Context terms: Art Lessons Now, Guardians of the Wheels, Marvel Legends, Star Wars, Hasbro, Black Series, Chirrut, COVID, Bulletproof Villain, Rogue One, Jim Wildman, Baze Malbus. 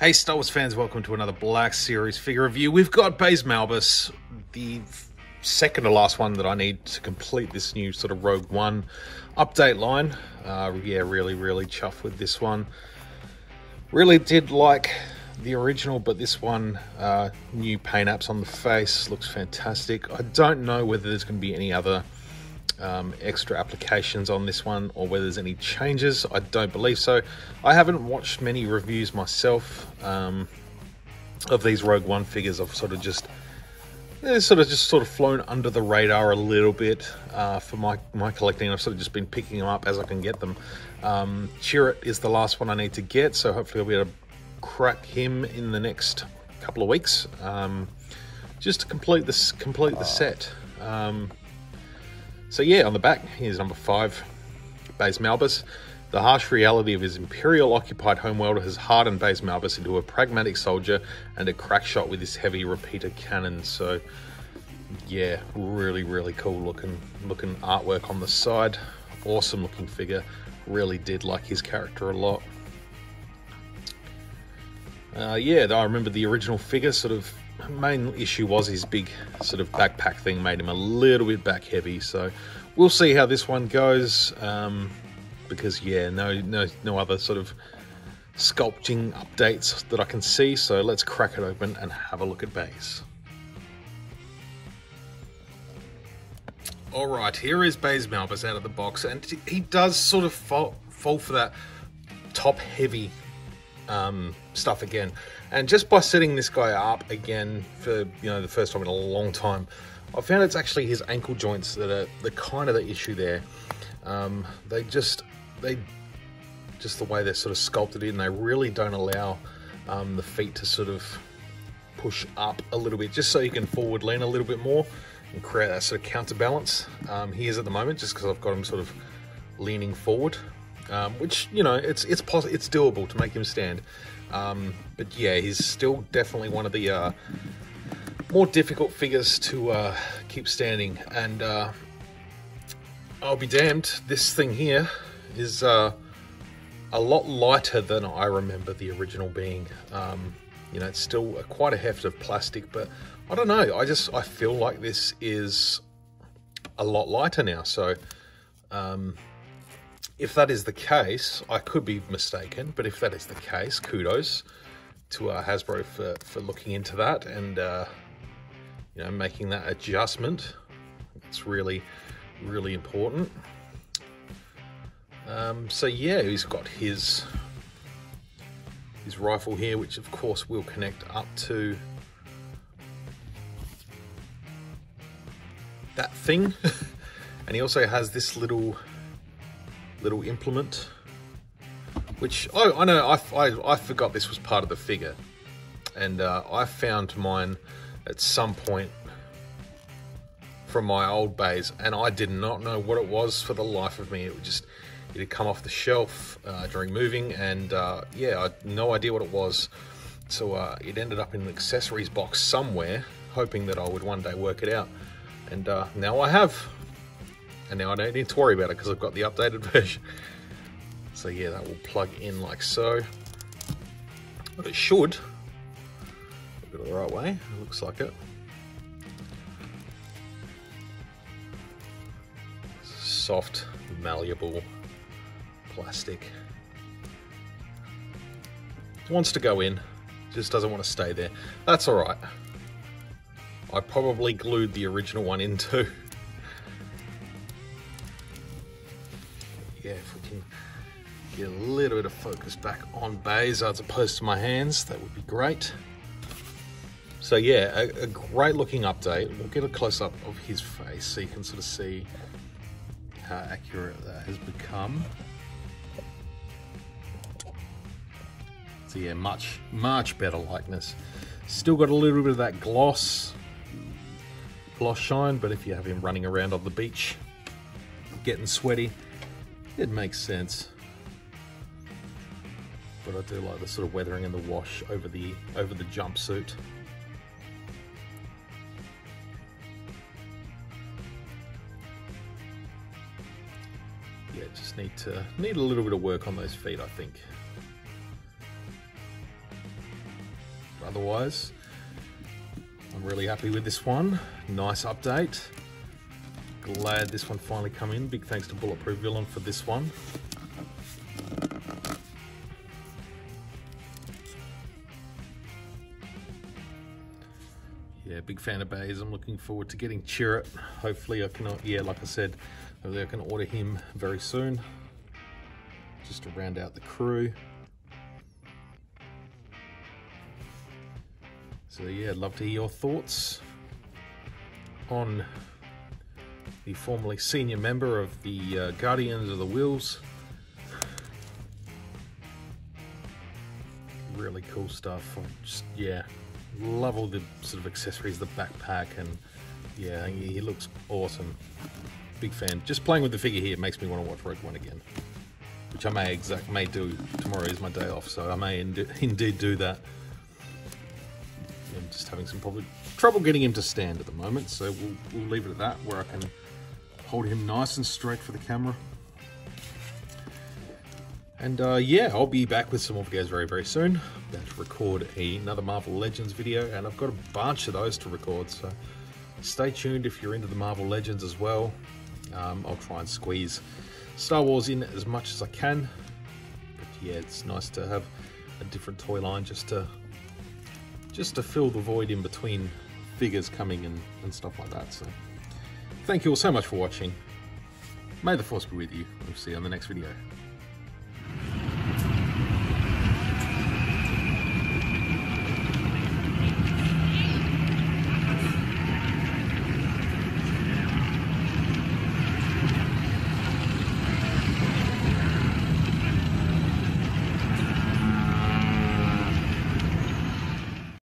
Hey Star Wars fans, welcome to another Black Series figure review. We've got Baze Malbus, the second to last one that I need to complete this new sort of Rogue One update line. Yeah, really chuffed with this one. Really did like the original, but this one, new paint apps on the face, looks fantastic. I don't know whether there's going to be any other extra applications on this one or whether there's any changes. I don't believe so. I haven't watched many reviews myself of these Rogue One figures. I've sort of just flown under the radar a little bit for my collecting. I've sort of just been picking them up as I can get them. Chirrut is the last one I need to get, so hopefully I'll be able to crack him in the next couple of weeks just to complete the set. So yeah, on the back, here's number 5, Baze Malbus. The harsh reality of his Imperial-occupied homeworld has hardened Baze Malbus into a pragmatic soldier and a crack shot with his heavy repeater cannon. So yeah, really cool looking artwork on the side. Awesome looking figure. Really did like his character a lot. Yeah, I remember the original figure sort of main issue was his big sort of backpack thing made him a little bit back heavy, so we'll see how this one goes, because yeah, no other sort of sculpting updates that I can see, so let's crack it open and have a look at Baze. Alright, here is Baze Malbus out of the box, and he does sort of fall for that top heavy stuff again, and just by setting this guy up again for, you know, the first time in a long time, I found it's actually his ankle joints that are the kind of the issue there. They just the way they're sort of sculpted in, they really don't allow the feet to sort of push up a little bit, just so you can forward lean a little bit more and create that sort of counterbalance. He is at the moment, just because I've got him sort of leaning forward. Which, you know, it's doable to make him stand, but yeah, he's still definitely one of the more difficult figures to keep standing. And I'll be damned, this thing here is a lot lighter than I remember the original being. You know, it's still quite a heft of plastic, but I don't know. I feel like this is a lot lighter now. So. If that is the case, I could be mistaken, but if that is the case, kudos to Hasbro for looking into that and you know, making that adjustment. It's really important. So yeah, he's got his rifle here, which of course will connect up to that thing, and he also has this little implement, which I know I forgot this was part of the figure, and I found mine at some point from my old Baze, and I did not know what it was for the life of me. It had come off the shelf during moving, and yeah, I had no idea what it was, so it ended up in an accessories box somewhere, hoping that I would one day work it out, and now I have. And now I don't need to worry about it because I've got the updated version. So yeah, that will plug in like so. But it should. Look at it the right way. It looks like it. Soft, malleable plastic. It wants to go in. Just doesn't want to stay there. That's all right. I probably glued the original one in too. Yeah, if we can get a little bit of focus back on Baze as opposed to my hands, that would be great. So yeah, a great looking update. We'll get a close up of his face so you can sort of see how accurate that has become. So yeah, much better likeness. Still got a little bit of that gloss shine, but if you have him running around on the beach, getting sweaty, it makes sense. But I do like the sort of weathering and the wash over the jumpsuit. Yeah, just need a little bit of work on those feet, I think. otherwise, I'm really happy with this one. Nice update. Glad this one finally come in. Big thanks to Bulletproof Villain for this one. Yeah, big fan of Baze. I'm looking forward to getting Chirrut. Hopefully I can, yeah, like I said, hopefully I can order him very soon. Just to round out the crew. So yeah, I'd love to hear your thoughts on the formerly senior member of the Guardians of the Wheels. Really cool stuff. Just, yeah, love all the sort of accessories, the backpack, and yeah, he looks awesome. Big fan. Just playing with the figure here makes me want to watch Rogue One again, which I may do. Tomorrow is my day off, so I may indeed do that. I'm just having some trouble getting him to stand at the moment, so we'll leave it at that, where I can hold him nice and straight for the camera. And yeah, I'll be back with some more videos very, very soon. I'm about to record another Marvel Legends video, and I've got a bunch of those to record, so stay tuned if you're into the Marvel Legends as well. I'll try and squeeze Star Wars in as much as I can. But yeah, it's nice to have a different toy line just to fill the void in between figures coming and stuff like that. So thank you all so much for watching. May the Force be with you. We'll see you on the next video.